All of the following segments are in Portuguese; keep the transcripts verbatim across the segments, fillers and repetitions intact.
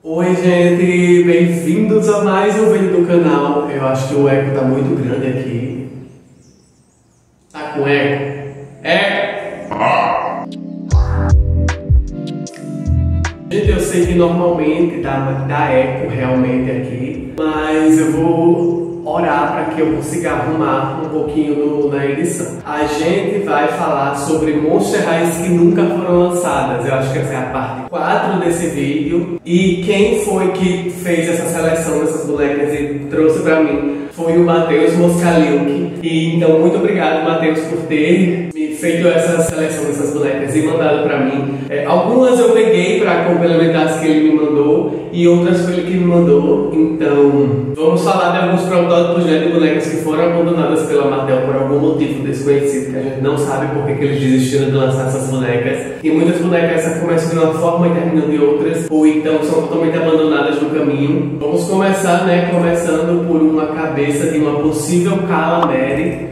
Oi gente, bem-vindos a mais um vídeo do canal. Eu acho que o eco tá muito grande aqui. Tá com eco? Eco! Ah. Gente, eu sei que normalmente dá, dá eco realmente aqui, mas eu vou orar para que eu consiga arrumar um pouquinho no, na edição. A gente vai falar sobre Monster Highs que nunca foram lançadas. Eu acho que essa é a parte quatro desse vídeo, e quem foi que fez essa seleção dessas bonecas e trouxe pra mim foi o Mateus Moscalinho. E então muito obrigado, Mateus, por ter me feito essa seleção dessas bonecas e mandado pra mim. É, algumas eu peguei pra complementar as que ele me mandou e outras foi ele que me mandou. Então vamos falar de alguns protótipos de bonecas que foram abandonadas pela Mattel por algum motivo desconhecido, que a gente não sabe por que eles desistiram de lançar essas bonecas. E muitas bonecas começam de uma forma e terminando de outras, ou então são totalmente abandonadas no caminho. Vamos começar, né? Começando por uma cabeça de uma possível Kala,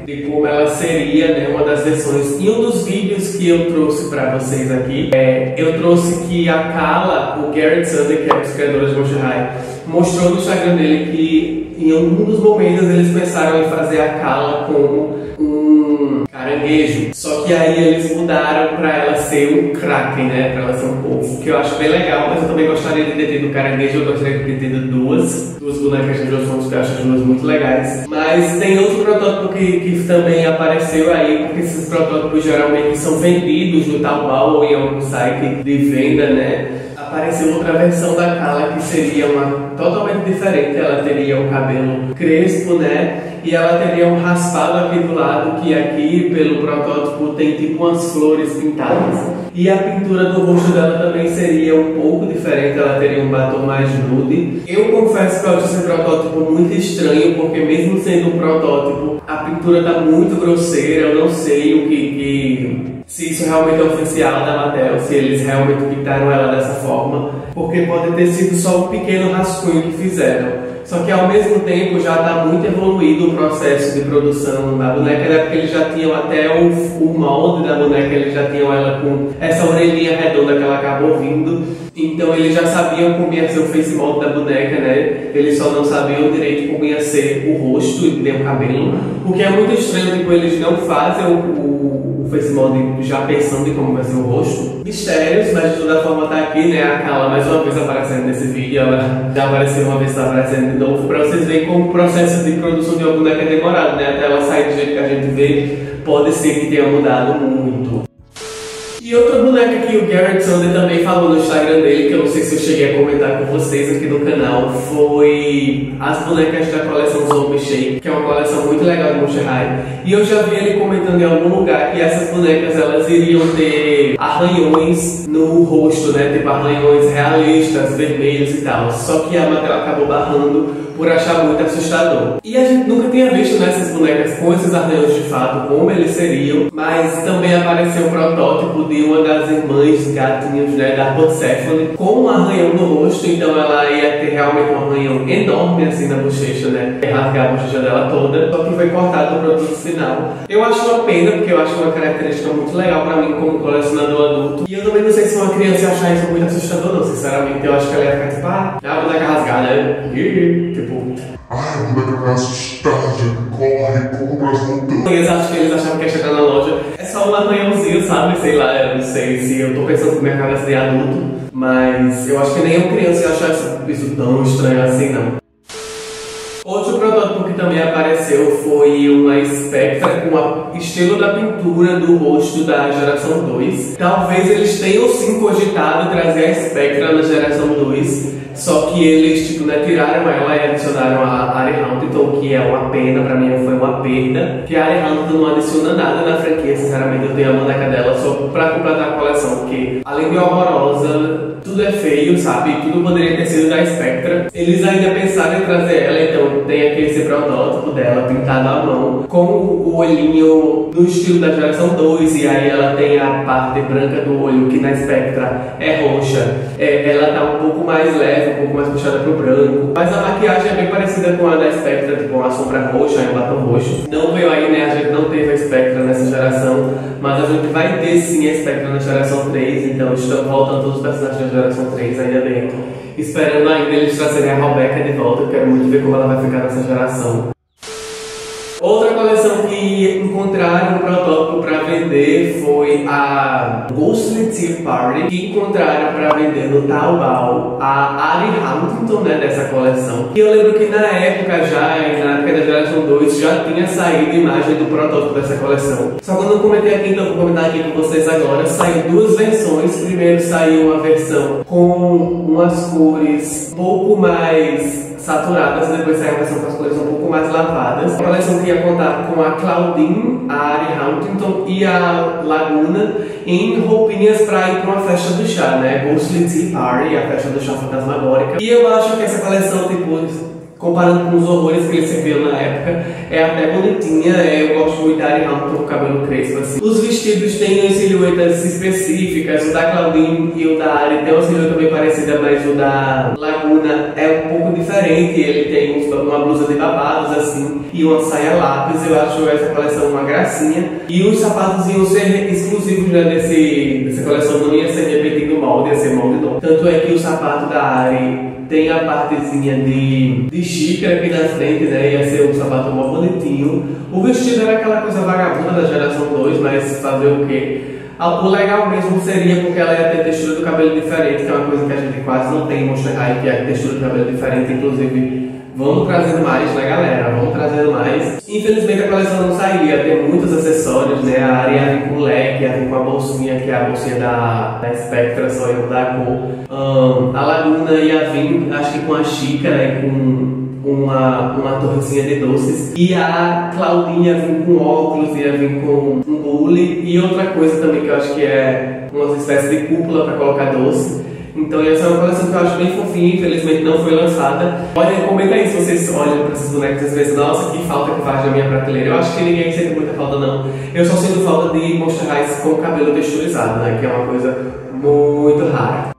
de como ela seria, né? Uma das versões. E um dos vídeos que eu trouxe pra vocês aqui, é, eu trouxe que a Kala, o Garrett Sander, que é um dos criadores de Monster High, mostrou no Instagram dele que em algum dos momentos eles pensaram em fazer a Kala como um caranguejo, só que aí eles mudaram pra ela ser um kraken, né? Pra ela ser um polvo, que eu acho bem legal, mas eu também gostaria de ter tido caranguejo. Eu gostaria de ter tido duas duas bonecas de dois pontos, que eu acho as duas muito legais. Mas tem outro protótipo que, que também apareceu aí, porque esses protótipos geralmente são vendidos no Taobao ou em algum site de venda, né? Apareceu outra versão da Kala que seria uma totalmente diferente. Ela teria um cabelo crespo, né? E ela teria um raspado aqui do lado, que aqui pelo protótipo tem tipo umas flores pintadas. E a pintura do rosto dela também seria um pouco diferente, ela teria um batom mais nude. Eu confesso que eu acho esse protótipo muito estranho, porque mesmo sendo um protótipo, a pintura tá muito grosseira. Eu não sei o que... que... se isso realmente é oficial da Mattel, se eles realmente pintaram ela dessa forma, porque pode ter sido só um pequeno rascunho que fizeram. Só que ao mesmo tempo já está muito evoluído o processo de produção da boneca, né? Porque eles já tinham até o, o molde da boneca, eles já tinham ela com essa orelhinha redonda que ela acabou vindo. Então eles já sabiam como ia ser o face mold da boneca, né? Eles só não sabiam direito como ia ser o rosto e nem o cabelo. O que é muito estranho, tipo, eles não fazem o, o face mold já pensando em como vai ser o rosto. Mistérios, mas de toda forma tá aqui, né? A Kala mais uma vez aparecendo nesse vídeo. Ela já apareceu uma vez, tá aparecendo de novo, pra vocês verem como o processo de produção de uma boneca é demorado, né? Até ela sair do jeito que a gente vê, pode ser que tenha mudado muito. E outra boneca que o Garrett Sander também falou no Instagram dele, que eu não sei se eu cheguei a comentar com vocês aqui no canal, foi as bonecas da coleção Zombieshake, que é uma coleção muito legal de Monster High. E eu já vi ele comentando em algum lugar que essas bonecas elas iriam ter arranhões no rosto, né? Tipo arranhões realistas, vermelhos e tal. Só que a Mattel acabou barrando por achar muito assustador. E a gente nunca tinha visto nessas bonecas com esses arranhões de fato, como eles seriam. Mas também apareceu um protótipo de uma das irmãs gatinhos, né, da Porcéfone, com um arranhão no rosto. Então ela ia ter realmente um arranhão enorme assim na bochecha, né, rasgar a bochecha dela toda, só que foi cortado do produto final. Eu acho uma pena, porque eu acho uma característica muito legal pra mim como colecionador adulto. E eu também não sei se uma criança ia achar isso muito assustador não, sinceramente. Eu acho que ela ia ficar tipo, ah, a boneca rasgada, né? Ai, a boneca tá assustada, corre, compra as montanhas. Eles acham que eles achavam que ia chegar na loja. É só um arranhãozinho, sabe? Sei lá, eu não sei se eu tô pensando com minha cabeça de adulto, mas eu acho que nem eu criança ia achar isso, isso tão estranho assim, não. Outro protótipo que também apareceu foi uma Spectra com o estilo da pintura do rosto da geração dois. Talvez eles tenham sim cogitado trazer a Spectra na geração dois, só que eles tipo, né, tiraram ela e adicionaram a Ari Hamilton, que é uma pena, pra mim foi uma perda. Que a Ari Hamilton não adiciona nada na franquia, sinceramente. Eu tenho a boneca dela só pra completar a coleção, porque além de horrorosa, tudo é feio, sabe? Tudo poderia ter sido da Spectra. Eles ainda pensaram em trazer ela, então tem aqui esse protótipo dela pintado à mão, com o olhinho no estilo da geração dois, e aí ela tem a parte branca do olho, que na Spectra é roxa. É, ela tá um pouco mais leve, um pouco mais puxada pro branco, mas a maquiagem é bem parecida com a da Spectra, tipo uma sombra roxa, um batom roxo. Não veio aí, né? A gente não teve a Spectra nessa geração, Mas a gente vai ter sim a Spectra na geração três, então estão voltando todos os personagens da geração três, ainda bem. Esperando ainda eles trazerem a Robecca de volta, eu quero muito ver como ela vai ficar nessa geração. Outra coleção que encontraram um protótipo para vender foi a Ghostly Tea Party, que encontraram para vender no Taobao a Ari Hamilton, né, dessa coleção. E eu lembro que na época já, na época da geração dois, já tinha saído a imagem do protótipo dessa coleção. Só que eu não comentei aqui, então vou comentar aqui com vocês agora. Saiu duas versões. Primeiro saiu uma versão com umas cores um pouco mais saturadas, depois saiu a versão com as cores um pouco mais lavadas. A coleção que ia contar com a Claudine, a Ari Harkington e a Laguna em roupinhas para ir para uma festa do chá, né? Ghostly Tea Party, a festa do chá fantasmagórica. E eu acho que essa coleção, tipo, comparando com os horrores que eles viram na época, é até bonitinha, é, eu gosto muito da Ari Hamilton com o cabelo crespo assim. Os vestidos têm as silhuetas específicas, o da Claudine e o da Ari tem uma silhueta bem parecida, mas o da Laguna é um pouco diferente, ele tem uma blusa de babados assim, e uma saia lápis, eu acho essa coleção uma gracinha. E os sapatos iam ser exclusivos, né, desse, dessa coleção, não ia ser repetido molde, ia ser molde novo. Tanto é que o sapato da Ari tem a partezinha de, de xícara aqui na frente, né? Ia ser um sapato mó bonitinho. O vestido era aquela coisa vagabunda da geração dois, mas fazer o quê? O legal mesmo seria porque ela ia ter textura do cabelo diferente, que é uma coisa que a gente quase não tem em Monster High, que é a textura do cabelo diferente, inclusive. Vamos trazendo mais, né, galera? Vamos trazendo mais. Infelizmente a coleção não sairia, tem muitos acessórios, né? A Ari vem com o leque, a vem com a bolsinha, que é a bolsinha da, da Spectra, só eu da cor. Um, a Laguna ia vir, acho que com a xícara e com uma, uma torrezinha de doces. E a Claudinha vem com óculos, ia vir com um bule. E outra coisa também que eu acho que é uma espécie de cúpula para colocar doce. Então essa é uma coleção que eu acho bem fofinha, infelizmente não foi lançada. Olha, comenta aí se vocês olham para esses bonecos e vocês pensam, nossa, que falta que faz na minha prateleira. Eu acho que ninguém sente muita falta não. Eu só sinto falta de Monster High com cabelo texturizado, né, que é uma coisa muito rara.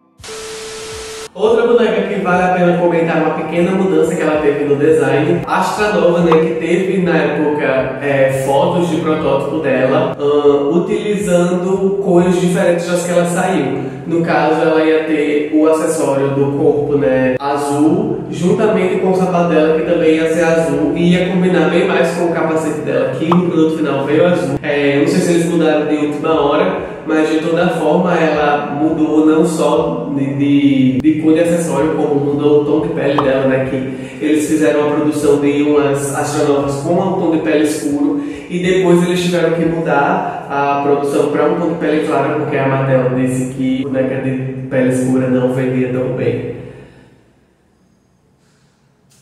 Outra boneca que vale a pena comentar uma pequena mudança que ela teve no design, Astra Nova, né, que teve na época é, fotos de protótipo dela, uh, utilizando cores diferentes das que ela saiu. No caso, ela ia ter o acessório do corpo, né, azul, juntamente com o sapato dela, que também ia ser azul, e ia combinar bem mais com o capacete dela, que no produto final veio azul. É, não sei se eles mudaram de última hora, mas de toda forma ela mudou não só de, de, de cor de acessório, como mudou o tom de pele dela, né, que eles fizeram uma produção de umas astronautas com um tom de pele escuro e depois eles tiveram que mudar a produção para um tom de pele clara, porque a Mattel disse que boneca de pele escura não vendia tão bem.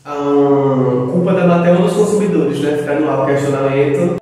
Hum, culpa da Mattel dos consumidores, né, ficar no ar o questionamento.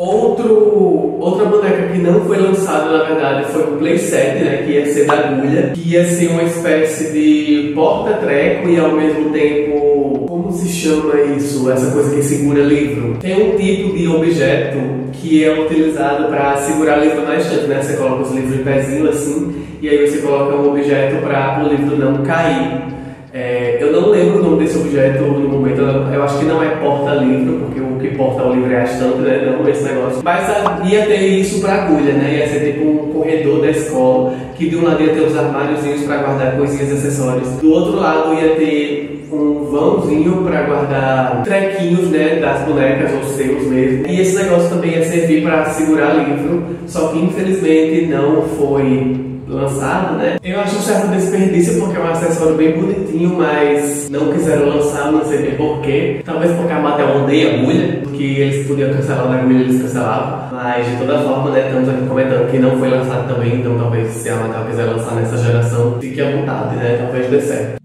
Outro, outra boneca que não foi lançada, na verdade, foi o playset, né, que ia ser da agulha, que ia ser uma espécie de porta-treco e ao mesmo tempo, como se chama isso, essa coisa que segura livro? Tem um tipo de objeto que é utilizado para segurar livro na estante, né, você coloca os livros em pezinho assim, e aí você coloca um objeto para o livro não cair. É, eu não lembro o nome desse objeto no momento, eu acho que não é porta-livro, porque o que porta o livro é a estante, né, não esse negócio. Mas ia ter isso pra agulha, né, ia ser tipo um corredor da escola, que de um lado ia ter os armáriozinhos pra guardar coisinhas e acessórios. Do outro lado ia ter um vãozinho pra guardar trequinhos, né, das bonecas ou seus mesmo. E esse negócio também ia servir pra segurar livro, só que infelizmente não foi lançado, né? Eu acho um certo desperdício porque é um acessório bem bonitinho, mas não quiseram lançar, não sei bem porquê. Talvez porque a Mattel odeia agulha, porque eles podiam cancelar na agulha, eles cancelavam. Mas de toda forma, né, estamos aqui comentando que não foi lançado também, então talvez se a Mattel quiser lançar nessa geração, fique à vontade, né? Talvez dê certo.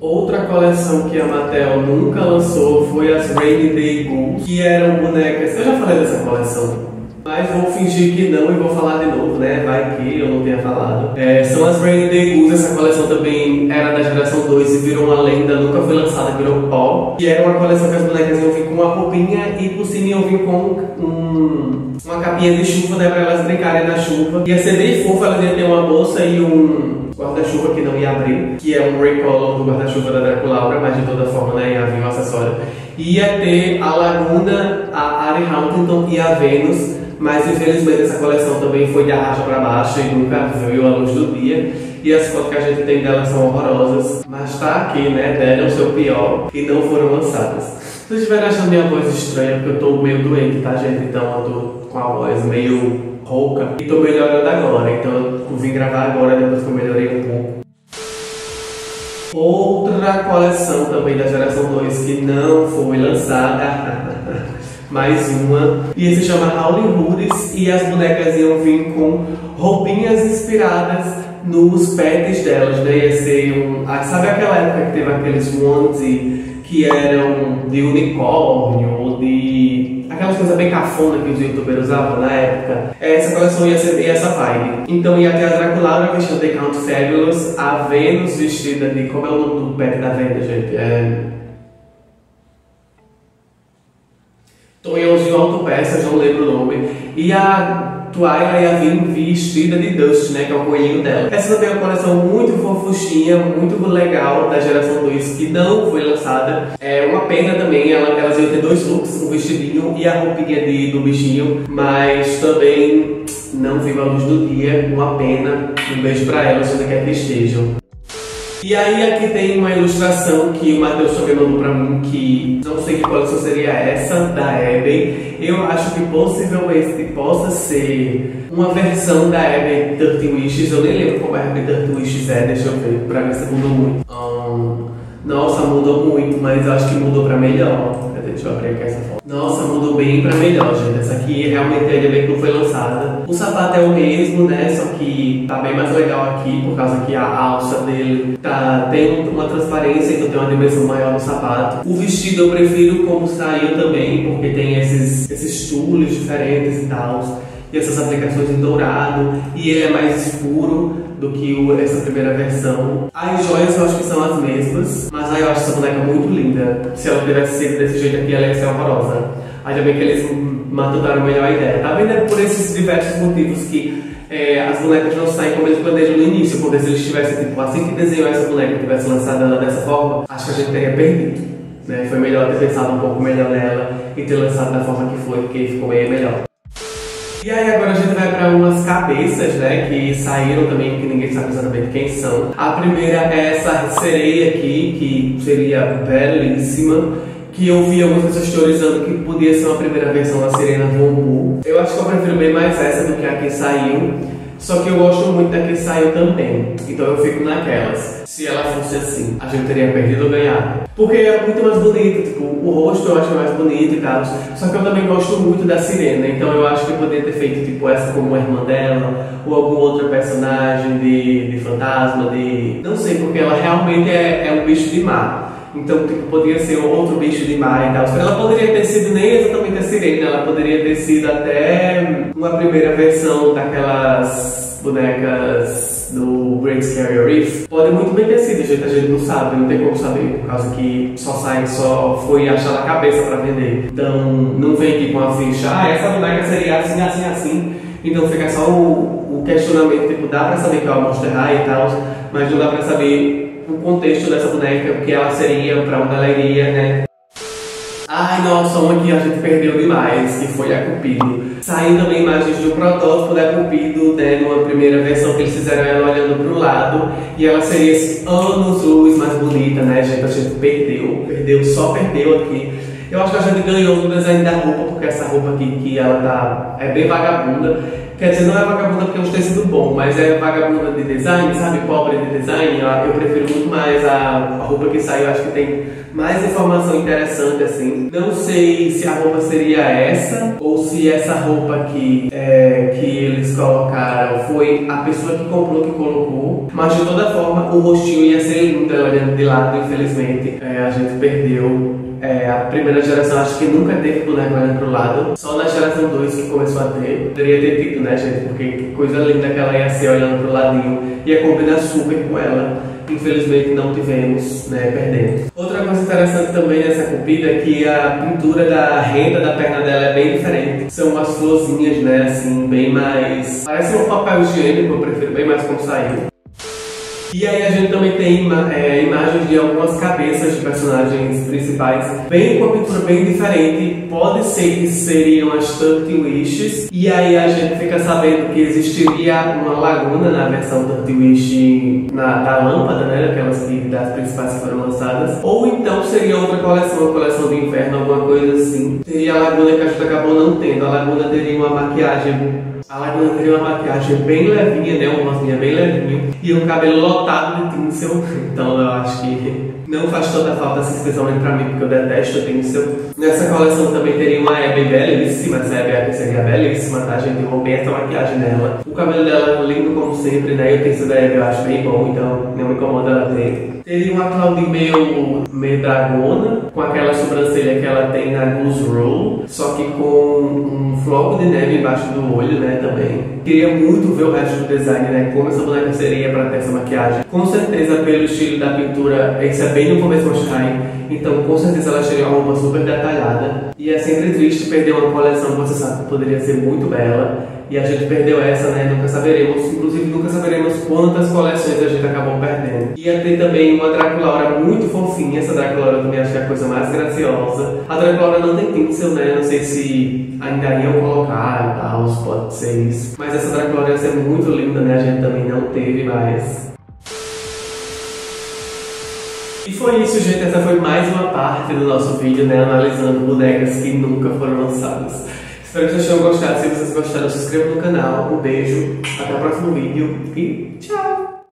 Outra coleção que a Mattel nunca lançou foi as Rainy Day Ghouls, que eram bonecas. Eu já falei dessa coleção, mas vou fingir que não e vou falar de novo, né? Vai que eu não tenha falado. É, são as Rainy Day Ghouls, essa coleção também era da geração dois e virou uma lenda, nunca foi lançada, virou pó. E era uma coleção que as bonecas iam vir com uma roupinha e por cima iam vir com um, uma capinha de chuva, né? Pra elas brincarem na chuva. Ia ser bem fofa, elas iam ter uma bolsa e um guarda-chuva que não ia abrir, que é um recolor do guarda-chuva da Draculaura, mas de toda forma, né, ia vir um acessório. Ia ter a Laguna, a Ari Harkington e a Venus, mas infelizmente essa coleção também foi de arrasto para baixo e nunca viu a luz do dia. E as fotos que a gente tem delas são horrorosas, mas tá aqui, né, deram o seu pior e não foram lançadas. Se vocês estiverem achando minha voz estranha, porque eu tô meio doente, tá, gente? Então eu tô com a voz meio rouca e tô melhorando agora, então eu vim gravar agora depois que eu melhorei um pouco. Outra coleção também da geração dois que não foi lançada, mais uma, e se chama Howling Hoodies, e as bonecas iam vir com roupinhas inspiradas nos pets delas, né? Ia ser um... Sabe aquela época que teve aqueles onesie que eram de unicórnio ou de aquelas coisas bem cafona que os youtubers usavam na época? Essa coleção ia ser essa vibe. Então ia ter a Draculaura vestida de Count Fabulous, a Venus vestida de... Como é o nome do pet da Venus, gente? É... Tonhão de autopeças, não lembro o nome. E a... Twyla ia vir vestida de Dust, né, que é o coelhinho dela. Essa também é uma coleção muito fofuchinha, muito legal, da geração dois, que não foi lançada. É uma pena também, ela, elas iam ter dois looks, o vestidinho e a roupinha de, do bichinho, mas também não viu a luz do dia, uma pena. Um beijo pra elas, onde quer que estejam. E aí aqui tem uma ilustração que o Mateus também mandou pra mim, que não sei que coleção seria essa, da Abbey. Eu acho que possivelmente possa ser uma versão da Abbey Thirteen Wishes. Eu nem lembro como a Abbey Thirteen Wishes é, deixa eu ver, pra ver se mudou muito. Um, nossa, mudou muito, mas eu acho que mudou pra melhor. Deixa eu abrir aqui essa foto. Nossa, mudou bem pra melhor, gente. Essa aqui realmente ainda bem que não foi lançada. O sapato é o mesmo, né? Só que tá bem mais legal aqui, por causa que a alça dele tá, tem uma transparência, então tem uma dimensão maior no sapato. O vestido eu prefiro como saiu também, porque tem esses, esses tules diferentes e tal, e essas aplicações em dourado, e ele é mais escuro do que o, essa primeira versão. As joias eu acho que são as mesmas, mas aí eu acho essa boneca muito linda. Se ela tivesse sido desse jeito aqui, ela ia ser horrorosa. Ainda bem que eles maturaram melhor a ideia. Tá vendo? É por esses diversos motivos que é, as bonecas não saem como eles planejam no início, porque se eles tivessem, tipo, assim que desenhou essa boneca, tivesse lançado ela dessa forma, acho que a gente teria perdido, né? Foi melhor ter pensado um pouco melhor nela e ter lançado da forma que foi, porque ficou bem melhor. E aí agora a gente vai para umas cabeças, né, que saíram também, que ninguém sabe exatamente quem são. A primeira é essa sereia aqui, que seria belíssima, que eu vi algumas pessoas teorizando que podia ser uma primeira versão da Serena do Humbug. Eu acho que eu prefiro bem mais essa do que a que saiu, só que eu gosto muito da que saiu também, então eu fico naquelas. Se ela fosse assim, a gente teria perdido ou ganhado. Porque é muito mais bonito, tipo, o rosto eu acho mais bonito e tal. Só que eu também gosto muito da Serena, então eu acho que eu poderia ter feito, tipo, essa como a irmã dela, ou algum outro personagem de, de fantasma, de... Não sei, porque ela realmente é, é um bicho de mar. Então, tipo, poderia ser outro bicho de mar e tal. Ela poderia ter sido nem exatamente a Serena, ela poderia ter sido até uma primeira versão daquelas bonecas do Great Scarrier Reef. Pode muito bem ter sido, gente, a gente não sabe, não tem como saber, por causa que só sai, só foi achar na cabeça pra vender. Então não vem aqui com a ficha, ah, essa boneca seria assim, assim, assim. Então fica só o, o questionamento, tipo, dá pra saber que é o Monster High e tal, mas não dá pra saber o contexto dessa boneca, o que ela seria, pra onde ela iria, né? Ai, nossa, uma que a gente perdeu demais, que foi a Cupido. Saiu também imagens de um protótipo da Cupido, né, numa primeira versão que eles fizeram ela olhando pro lado, e ela seria anos luz mais bonita, né, gente? A gente perdeu, perdeu, só perdeu aqui. Eu acho que a gente ganhou no design da roupa, porque essa roupa aqui, que ela tá, é bem vagabunda. Quer dizer, não é vagabunda porque é um tecido bom, mas é vagabunda de design, sabe? Pobre de design. Eu prefiro muito mais a roupa que saiu, acho que tem mais informação interessante, assim. Não sei se a roupa seria essa, ou se essa roupa aqui é, que eles colocaram foi a pessoa que comprou que colocou. Mas de toda forma, o rostinho ia ser lindo, ela olhando de lado, infelizmente. É, a gente perdeu. É, a primeira geração acho que nunca teve boneco olhando pro lado, só na geração dois que começou a ter. Poderia ter tido, né, gente? Porque que coisa linda que ela ia ser olhando pro ladinho, ia combinar super com ela. Infelizmente não tivemos, né, perdendo. Outra coisa interessante também nessa Cupida é que a pintura da renda da perna dela é bem diferente. São umas florzinhas, né, assim, bem mais... Parece um papel higiênico, eu prefiro bem mais como saiu. E aí a gente também tem ima é, imagens de algumas cabeças de personagens principais, bem com a pintura bem diferente. Pode ser que seriam as Thirteen Wishes. E aí a gente fica sabendo que existiria uma laguna na versão Thirteen Wish na, da lâmpada, né? Aquelas que, das principais que foram lançadas. Ou então seria outra coleção, uma coleção do inferno, alguma coisa assim. Teria a laguna que a gente acabou não tendo. A laguna teria uma maquiagem. A Laguna teria uma maquiagem bem levinha, né? Uma rosinha bem levinha. E um cabelo lotado de tinsel. Então eu acho que não faz tanta falta, assim, especialmente pra mim, porque eu detesto tinsel. Nessa coleção também teria uma Abbey belíssima. Essa Abbey seria belíssima, tá, gente? Eu roubei essa maquiagem dela. O cabelo dela é lindo como sempre, né? E o tinsel da Abbey eu acho bem bom, então não me incomoda ela ter. Teria uma Claudine meio, meio dragona, com aquela sobrancelha que ela tem na Goose Roll, só que com um floco de neve embaixo do olho, né? Também. Queria muito ver o resto do design, né? Como essa boneca seria para ter essa maquiagem. Com certeza, pelo estilo da pintura, isso é bem no começo do Monster High, então com certeza ela teria uma roupa super detalhada. E é sempre triste perder uma coleção que você sabe que poderia ser muito bela. E a gente perdeu essa, né? Nunca saberemos. Inclusive, nunca saberemos quantas coleções a gente acabou perdendo. Ia ter também uma Draculaura muito fofinha. Essa Draculaura eu também acho que é a coisa mais graciosa. A Draculaura não tem tinsel, né? Não sei se ainda iam colocar e tal, pode ser isso. Mas essa Draculaura ia ser muito linda, né? A gente também não teve mais. E foi isso, gente. Essa foi mais uma parte do nosso vídeo, né? Analisando bonecas que nunca foram lançadas. Espero que vocês tenham gostado. Se vocês gostaram, se inscrevam no canal. Um beijo, até o próximo vídeo e tchau!